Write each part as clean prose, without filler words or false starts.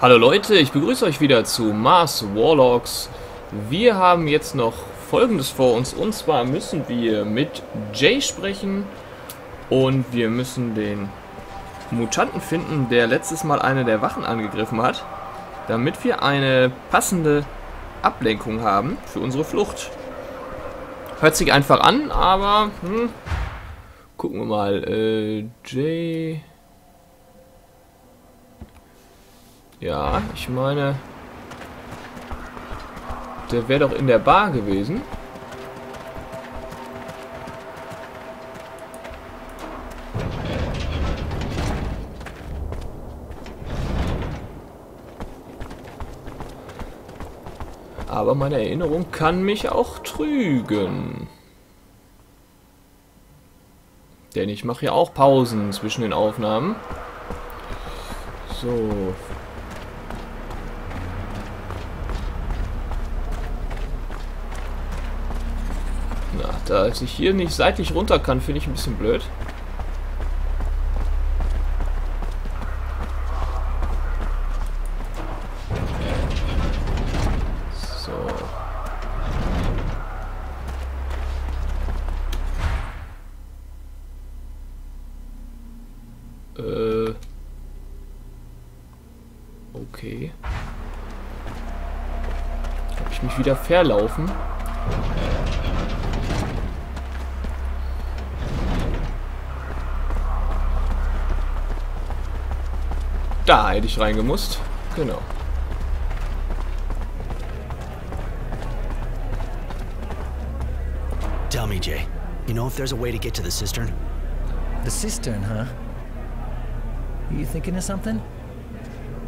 Hallo Leute, ich begrüße euch wieder zu Mars: War Logs. Wir haben jetzt noch Folgendes vor uns, und zwar müssen wir mit Jay sprechen und wir müssen den Mutanten finden, der letztes Mal eine der Wachen angegriffen hat, damit wir eine passende Ablenkung haben für unsere Flucht. Hört sich einfach an, aber gucken wir mal. Jay... Ja, ich meine, der wäre doch in der Bar gewesen. Aber meine Erinnerung kann mich auch trügen. Denn ich mache ja auch Pausen zwischen den Aufnahmen. So... Da ich hier nicht seitlich runter kann, finde ich ein bisschen blöd. So. Okay. Habe ich mich wieder verlaufen? Da hätte ich reingemusst. Genau. Tell me, Jay. You know if there's a way to get to the cistern? The cistern, huh? You thinking of something?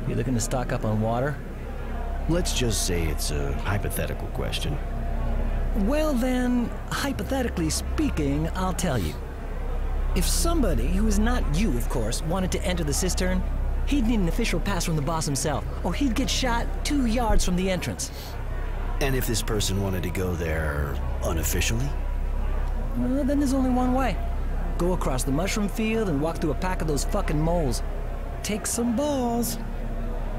You looking to stock up on water? Let's just say it's a hypothetical question. Well then, hypothetically speaking, I'll tell you. If somebody, who is not you of course, wanted to enter the cistern, he'd need an official pass from the boss himself, or he'd get shot 2 yards from the entrance. And if this person wanted to go there unofficially? Well, then there's only one way. Go across the mushroom field and walk through a pack of those fucking moles. Take some balls.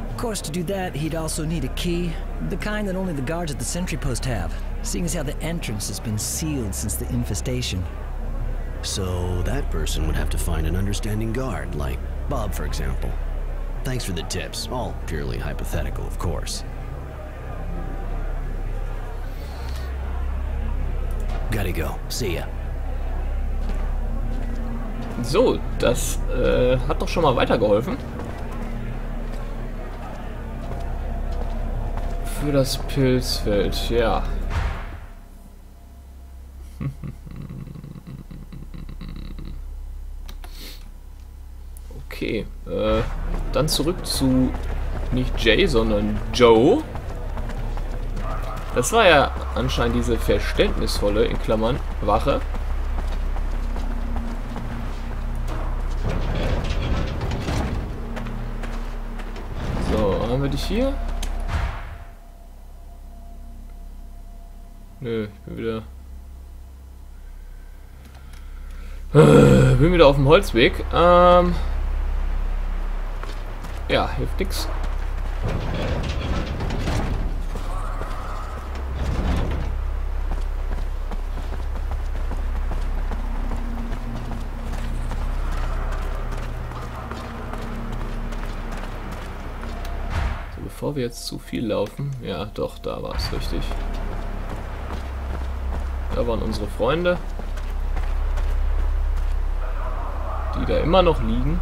Of course, to do that, he'd also need a key. The kind that only the guards at the sentry post have, seeing as how the entrance has been sealed since the infestation. So that person would have to find an understanding guard, like Bob, for example. Thanks for the tips. All purely hypothetical, of course. Gotta go. See ya. So, das hat doch schon mal weitergeholfen. Für das Pilzfeld, ja. Okay, dann zurück zu nicht Jay, sondern Joe. Das war ja anscheinend diese verständnisvolle, in Klammern, Wache. So, haben wir dich hier? Nö, ich bin wieder... bin wieder auf dem Holzweg. Ja, hilft nix. So, bevor wir jetzt zu viel laufen. Ja, doch, da war es richtig. Da waren unsere Freunde, die da immer noch liegen.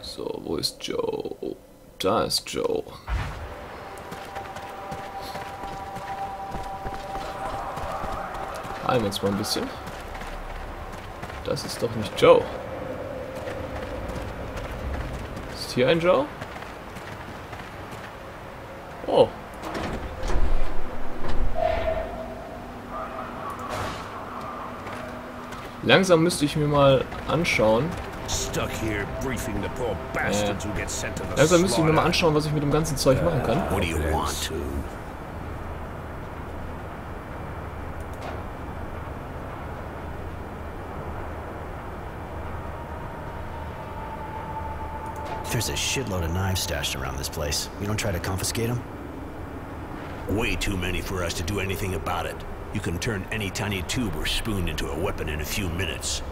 So, wo ist Joe? Da ist Joe. Heilen wir uns mal ein bisschen. Das ist doch nicht Joe. Ist hier ein Joe? Oh. Langsam müsste ich mir mal anschauen, Also müsste ich mir mal anschauen, was ich mit dem ganzen Zeug machen kann. There's a shitload of knives stashed around this place. You don't try to confiscate them? Way too many for us to do anything about it. You can turn any tiny tube or spoon into a weapon in a few minutes.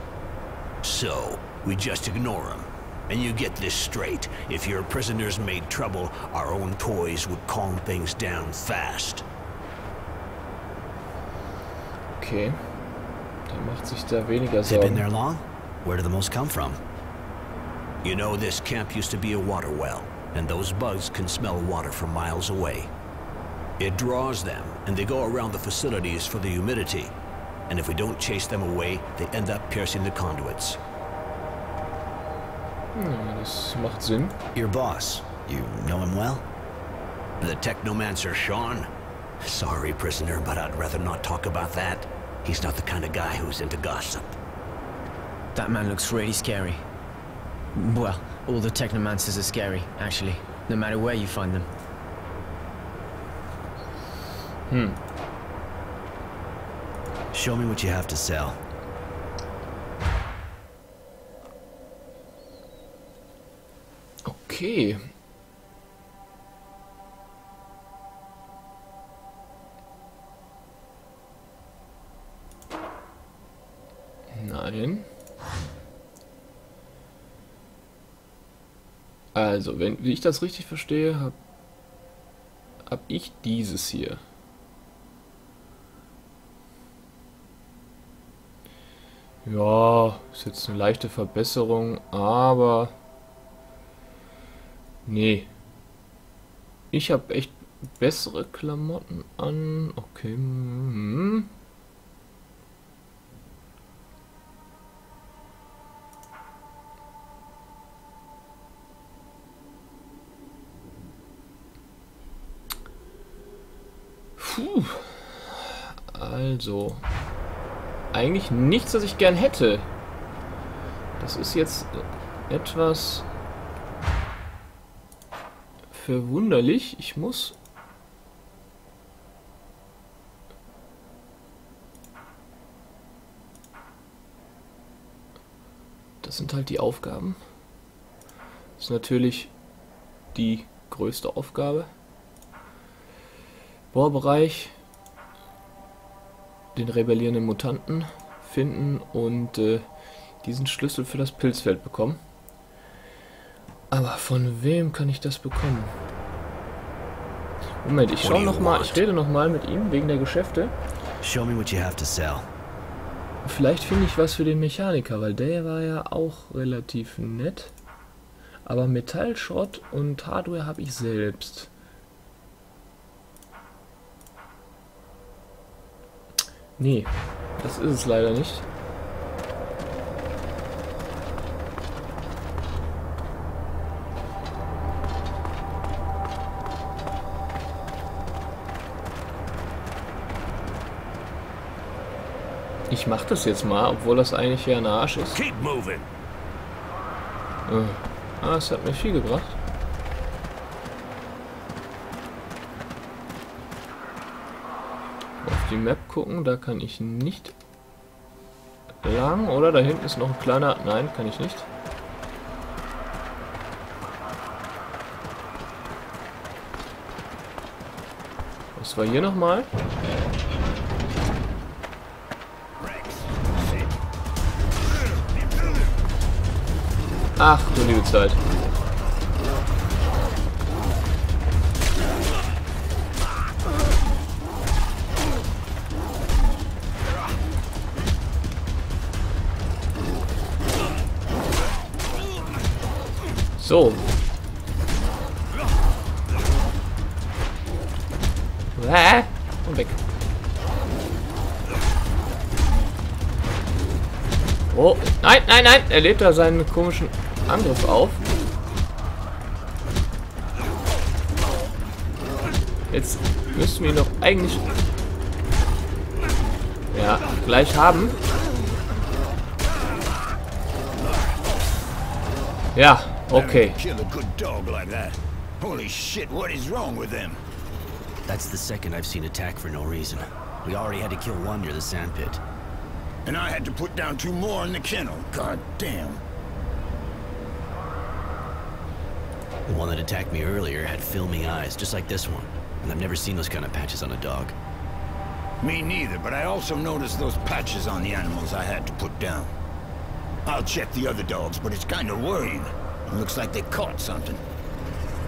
So, we just ignore them. And you get this straight. If your prisoners made trouble, our own toys would calm things down fast. Okay. Da macht sich da weniger Sorgen. They've been there long? Where do the most come from? You know, this camp used to be a water well, and those bugs can smell water from miles away. It draws them, and they go around the facilities for the humidity. And if we don't chase them away, they end up piercing the conduits. Das macht Sinn. Your boss, you know him well? The Technomancer, Sean? Sorry, prisoner, but I'd rather not talk about that. He's not the kind of guy who's into gossip. That man looks really scary. Well, all the Technomancers are scary, actually, no matter where you find them. Show me what you have to sell. Okay. Nein. Also, wenn ich das richtig verstehe, hab ich dieses hier. Ja, ist jetzt eine leichte Verbesserung, aber... Nee. Ich habe echt bessere Klamotten an. Okay. Puh. Also, eigentlich nichts, was ich gern hätte. Das ist jetzt etwas verwunderlich. Ich muss das sind halt die Aufgaben. Das ist natürlich die größte Aufgabe. Bohrbereich, den rebellierenden Mutanten finden und diesen Schlüssel für das Pilzfeld bekommen. Aber von wem kann ich das bekommen? Moment, ich schaue noch mal, ich rede noch mal mit ihm wegen der Geschäfte. Show me what you have to sell. Vielleicht finde ich was für den Mechaniker, weil der war ja auch relativ nett. Aber Metallschrott und Hardware habe ich selbst. Nee, das ist es leider nicht. Ich mach das jetzt mal, obwohl das eigentlich ja ein Arsch ist. Ah, es hat mir viel gebracht. Die Map gucken, da kann ich nicht lang, oder? Da hinten ist noch ein kleiner... Nein, kann ich nicht. Was war hier nochmal? Ach, du liebe Zeit. So. Und weg. Oh. Nein, nein, nein. Er lebt da seinen komischen Angriff auf. Jetzt müssten wir ihn doch eigentlich... Ja, gleich haben. Ja, okay. Holy shit, what is wrong with them? That's the second I've seen attack for no reason. We already had to kill one near the sand pit. And I had to put down two more in the kennel. God damn. The one that attacked me earlier had filmy eyes, just like this one. And I've never seen those kind of patches on a dog. Me neither, but I also noticed those patches on the animals I had to put down. I'll check the other dogs, but it's kind of worrying. It looks like they caught something.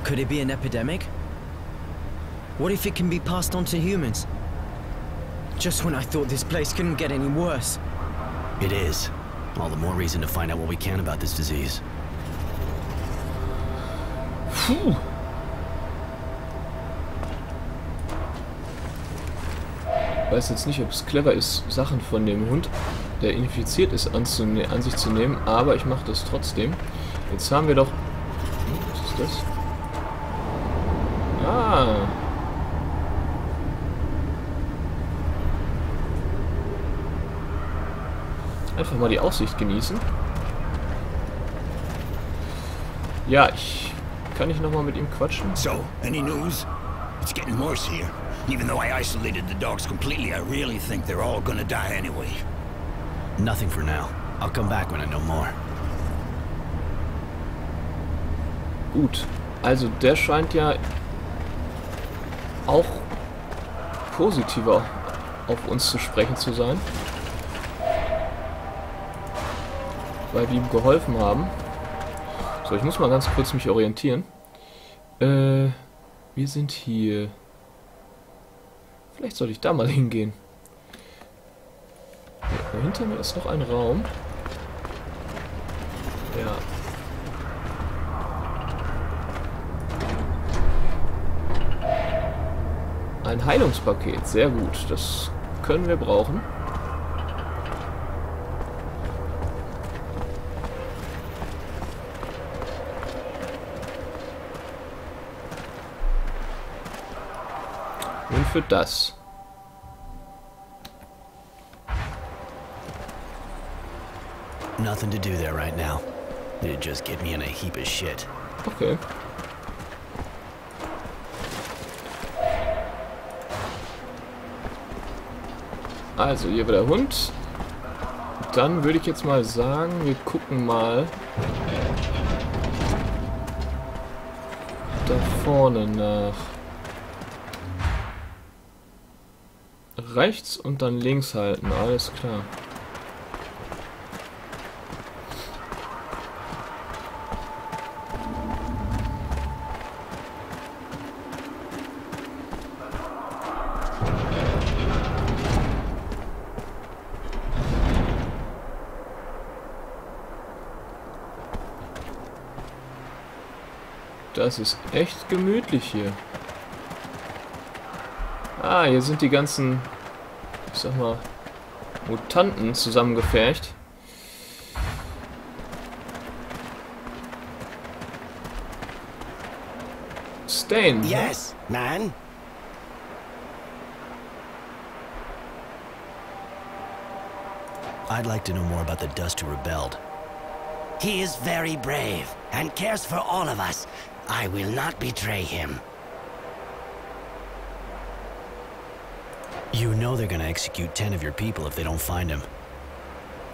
Could it be an epidemic? What if it can be passed on to humans? Just when I thought this place couldn't get any worse. It is. All the more reason to find out what we can about this disease. Puh. Ich weiß jetzt nicht, ob es clever ist, Sachen von dem Hund, der infiziert ist, an sich zu nehmen, aber ich mache das trotzdem. Jetzt haben wir doch... Was ist das? Ah! Einfach mal die Aussicht genießen. Ja, kann ich nochmal mit ihm quatschen? So, any news? It's getting worse here. Even though I isolated the dogs completely, I really think they're all gonna die anyway. Nothing for now. I'll come back when I know more. Gut, also der scheint ja auch positiver auf uns zu sprechen zu sein, weil wir ihm geholfen haben. So, ich muss mal ganz kurz mich orientieren. Wir sind hier... Vielleicht sollte ich da mal hingehen. Ja, hinter mir ist noch ein Raum. Ja. Ein Heilungspaket, sehr gut. Das können wir brauchen. Und für das. Nothing to do there right now. It'd just get me in a heap of shit. Okay. Also, hier war der Hund. Dann würde ich jetzt mal sagen, wir gucken mal da vorne nach. Rechts und dann links halten, alles klar. Das ist echt gemütlich hier. Ah, hier sind die ganzen, ich sag mal, Mutanten zusammengefercht. Stain. Yes, man. I'd like to know more about the Dust who rebelled. He is very brave and cares for all of us. I will not betray him. You know they're gonna execute 10 of your people if they don't find him.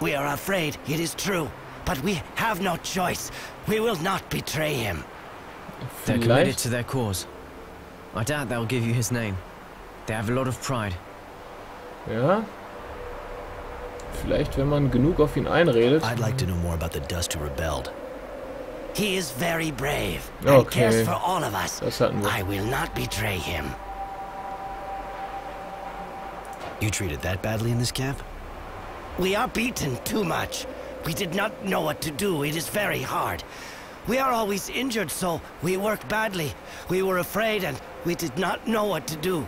We are afraid, it is true. But we have no choice. We will not betray him. They're committed to their cause. I doubt they'll give you his name. They have a lot of pride. Ja. Vielleicht, wenn man genug auf ihn einredet. I'd like to know more about the Dust who rebelled. He is very brave and cares for all of us. I will not betray him. You treated that badly in this camp? We are beaten too much. We did not know what to do. It is very hard. We are always injured, so we work badly. We were afraid and we did not know what to do.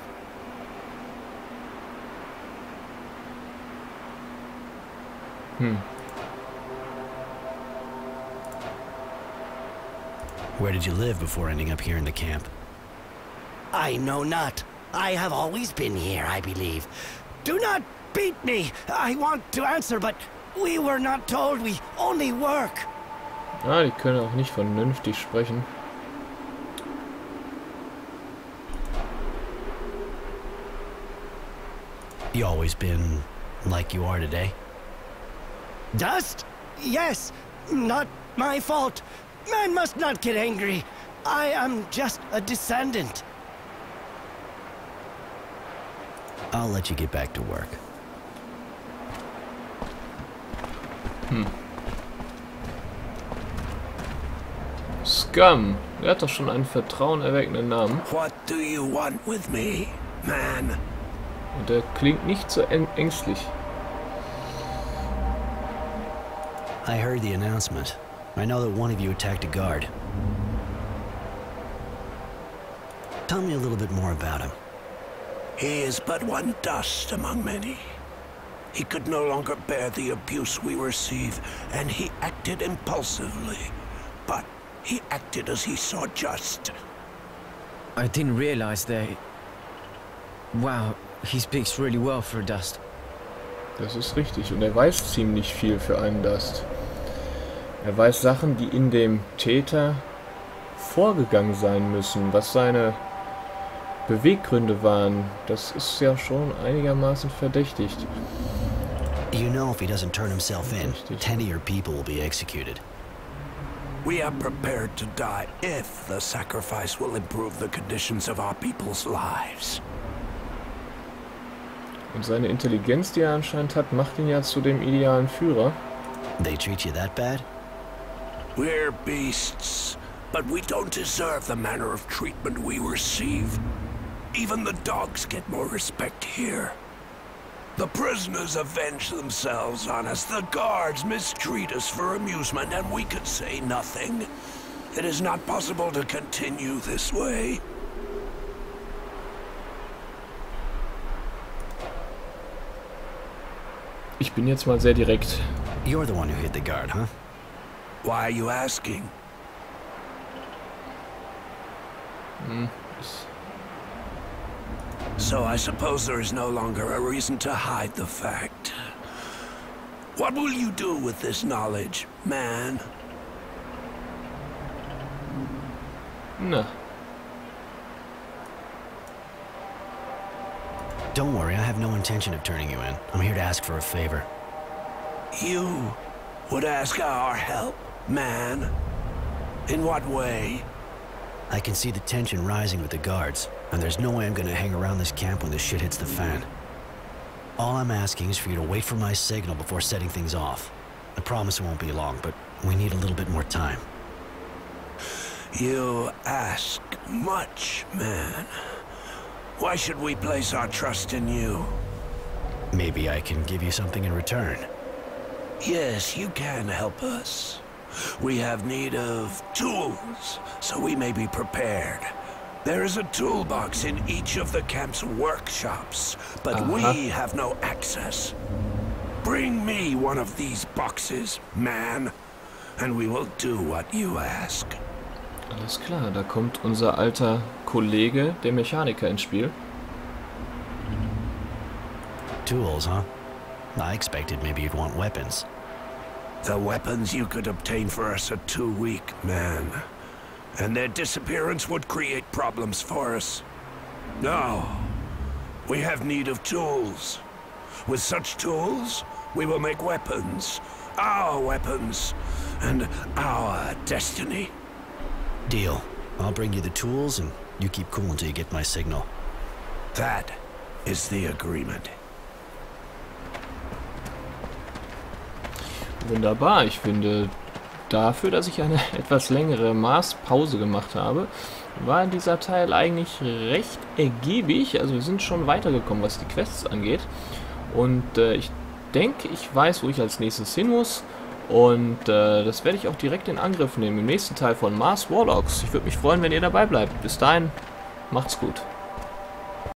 Where did you live before ending up here in the camp? I know not. I have always been here, I believe. Do not beat me! I want to answer, but we were not told. We only work. Ah, die können auch nicht vernünftig sprechen. You always been like you are today. Dust? Yes, not my fault. Man must not get angry. I am just a descendant. I'll let you get back to work. Scum. Er hat doch schon einen vertrauenerweckenden Namen. What do you want with me, man? Und er klingt nicht so ängstlich. I heard the announcement. I know that one of you attacked a guard. Tell me a little bit more about him. He is but one dust among many. He could no longer bear the abuse we receive, and he acted impulsively. But he acted as he saw just. I didn't realize they... Wow, he speaks really well for a dust. Das ist richtig, und er weiß ziemlich viel für einen Dust. Er weiß Sachen, die in dem Täter vorgegangen sein müssen, was seine Beweggründe waren. Das ist ja schon einigermaßen verdächtigt. You know, if he doesn't turn himself in, 10 of your people will be executed. We are prepared to die if the sacrifice will improve the conditions of our people's lives. Und seine Intelligenz, die er anscheinend hat, macht ihn ja zu dem idealen Führer. They treat you that bad? We're beasts, but we don't deserve the manner of treatment we receive. Even the dogs get more respect here. The prisoners avenge themselves on us. The guards mistreat us for amusement, and we could say nothing. It is not possible to continue this way. Ich bin jetzt mal sehr direkt. You're the one who hit the guard, huh? Why are you asking? So I suppose there is no longer a reason to hide the fact. What will you do with this knowledge, man? No. Don't worry, I have no intention of turning you in. I'm here to ask for a favor. You would ask our help, man? In what way? I can see the tension rising with the guards, and there's no way I'm gonna hang around this camp when this shit hits the fan. All I'm asking is for you to wait for my signal before setting things off. I promise it won't be long, but we need a little bit more time. You ask much, man. Why should we place our trust in you? Maybe I can give you something in return. Yes, you can help us. We have need of tools, so we may be prepared. There is a toolbox in each of the camp's workshops, but we have no access. Bring me one of these boxes, man, and we will do what you ask. Alles klar, da kommt unser alter Kollege, der Mechaniker, ins Spiel. Tools, huh? I expected maybe you'd want weapons. The weapons you could obtain for us are too weak, man. And their disappearance would create problems for us. No. We have need of tools. With such tools, we will make weapons. Our weapons. And our destiny. Deal. I'll bring you the tools, and you keep cool until you get my signal. That is the agreement. Wunderbar, ich finde, dafür, dass ich eine etwas längere Mars-Pause gemacht habe, war dieser Teil eigentlich recht ergiebig. Also wir sind schon weitergekommen, was die Quests angeht. Und ich denke, ich weiß, wo ich als nächstes hin muss. Und das werde ich auch direkt in Angriff nehmen im nächsten Teil von Mars War Logs. Ich würde mich freuen, wenn ihr dabei bleibt. Bis dahin, macht's gut.